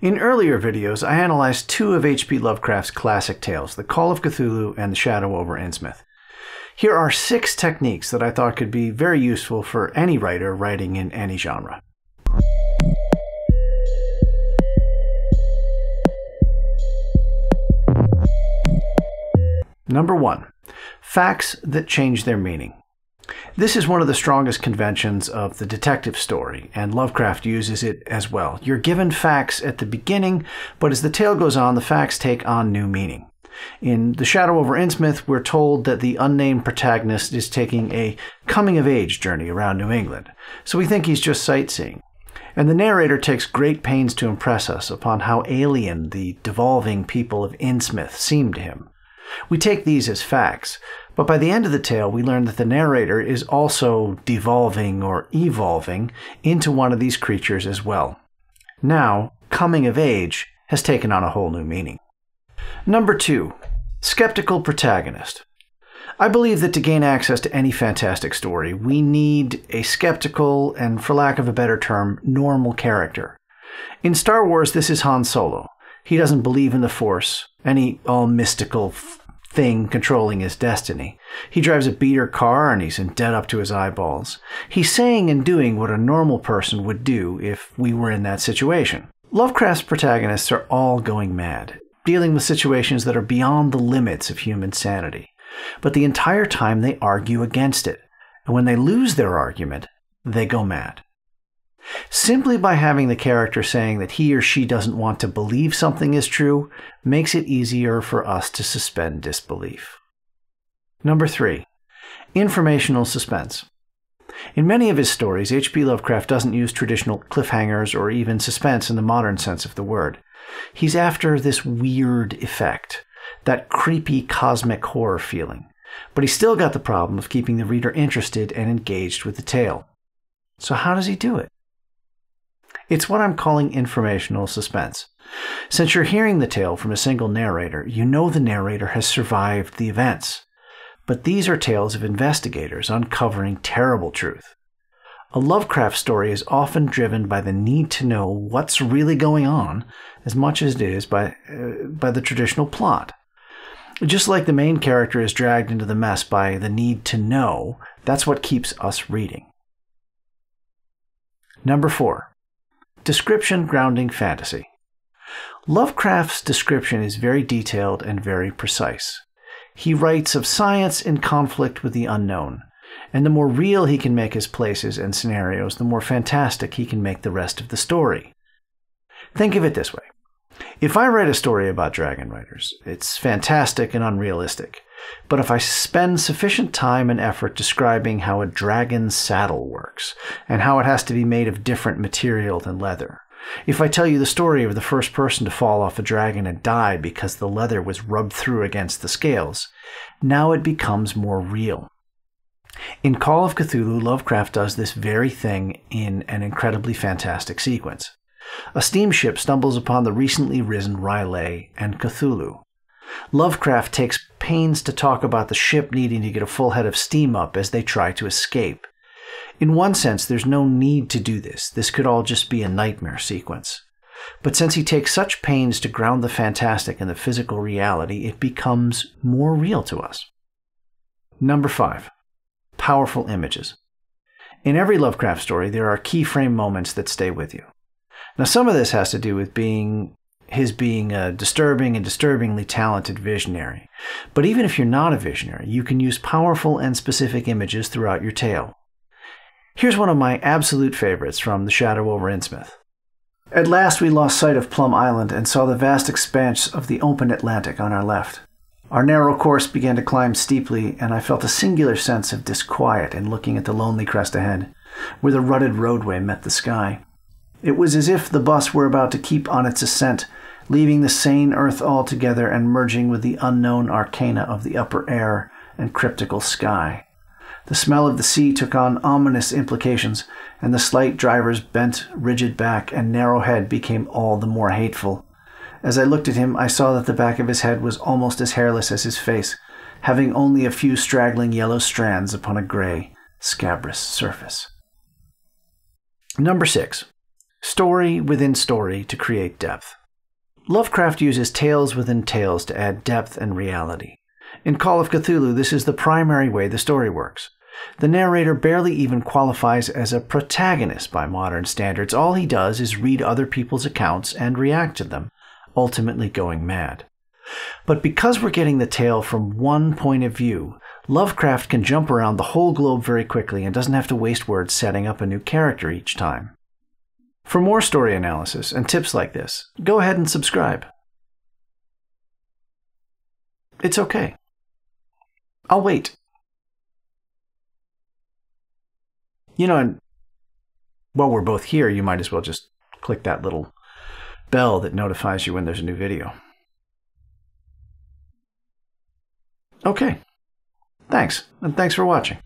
In earlier videos, I analyzed two of H. P. Lovecraft's classic tales, The Call of Cthulhu and The Shadow Over Innsmouth. Here are 6 techniques that I thought could be very useful for any writer writing in any genre. Number 1. Facts that change their meaning. This is one of the strongest conventions of the detective story, and Lovecraft uses it as well. You're given facts at the beginning, but as the tale goes on, the facts take on new meaning. In The Shadow Over Innsmouth, we're told that the unnamed protagonist is taking a coming-of-age journey around New England, so we think he's just sightseeing. And the narrator takes great pains to impress us upon how alien the devolving people of Innsmouth seem to him. We take these as facts, but by the end of the tale, we learn that the narrator is also devolving or evolving into one of these creatures as well. Now, coming-of-age has taken on a whole new meaning. Number 2. Skeptical protagonist. I believe that to gain access to any fantastic story, we need a skeptical and, for lack of a better term, normal character. In Star Wars, this is Han Solo. He doesn't believe in the Force, any all-mystical thing controlling his destiny. He drives a beater car and he's in debt up to his eyeballs. He's saying and doing what a normal person would do if we were in that situation. Lovecraft's protagonists are all going mad, dealing with situations that are beyond the limits of human sanity. But the entire time they argue against it, and when they lose their argument, they go mad. Simply by having the character saying that he or she doesn't want to believe something is true makes it easier for us to suspend disbelief. Number 3. Informational suspense. In many of his stories, H.P. Lovecraft doesn't use traditional cliffhangers or even suspense in the modern sense of the word. He's after this weird effect, that creepy cosmic horror feeling. But he's still got the problem of keeping the reader interested and engaged with the tale. So how does he do it? It's what I'm calling informational suspense. Since you're hearing the tale from a single narrator, you know the narrator has survived the events. But these are tales of investigators uncovering terrible truth. A Lovecraft story is often driven by the need to know what's really going on as much as it is by the traditional plot. Just like the main character is dragged into the mess by the need to know, that's what keeps us reading. Number 4. Description grounding fantasy. Lovecraft's description is very detailed and very precise. He writes of science in conflict with the unknown. And the more real he can make his places and scenarios, the more fantastic he can make the rest of the story. Think of it this way. If I write a story about dragon riders, it's fantastic and unrealistic. But if I spend sufficient time and effort describing how a dragon's saddle works, and how it has to be made of different material than leather, if I tell you the story of the first person to fall off a dragon and die because the leather was rubbed through against the scales, now it becomes more real. In Call of Cthulhu, Lovecraft does this very thing in an incredibly fantastic sequence. A steamship stumbles upon the recently risen R'lyeh and Cthulhu. Lovecraft takes pains to talk about the ship needing to get a full head of steam up as they try to escape. In one sense, there's no need to do this. This could all just be a nightmare sequence. But since he takes such pains to ground the fantastic in the physical reality, it becomes more real to us. Number 5. Powerful images. In every Lovecraft story, there are keyframe moments that stay with you. Now, some of this has to do with his being a disturbing and disturbingly talented visionary. But even if you're not a visionary, you can use powerful and specific images throughout your tale. Here's one of my absolute favorites from The Shadow Over Innsmouth. At last we lost sight of Plum Island and saw the vast expanse of the open Atlantic on our left. Our narrow course began to climb steeply, and I felt a singular sense of disquiet in looking at the lonely crest ahead, where the rutted roadway met the sky. It was as if the bus were about to keep on its ascent, leaving the sane earth altogether and merging with the unknown arcana of the upper air and cryptical sky. The smell of the sea took on ominous implications, and the slight driver's bent, rigid back and narrow head became all the more hateful. As I looked at him, I saw that the back of his head was almost as hairless as his face, having only a few straggling yellow strands upon a gray, scabrous surface. Number 6. story within story to create depth. Lovecraft uses tales within tales to add depth and reality. In Call of Cthulhu, this is the primary way the story works. The narrator barely even qualifies as a protagonist by modern standards. All he does is read other people's accounts and react to them, ultimately going mad. But because we're getting the tale from one point of view, Lovecraft can jump around the whole globe very quickly and doesn't have to waste words setting up a new character each time. For more story analysis and tips like this, go ahead and subscribe. It's okay. I'll wait. You know, and while we're both here, you might as well just click that little bell that notifies you when there's a new video. Okay. Thanks, and thanks for watching.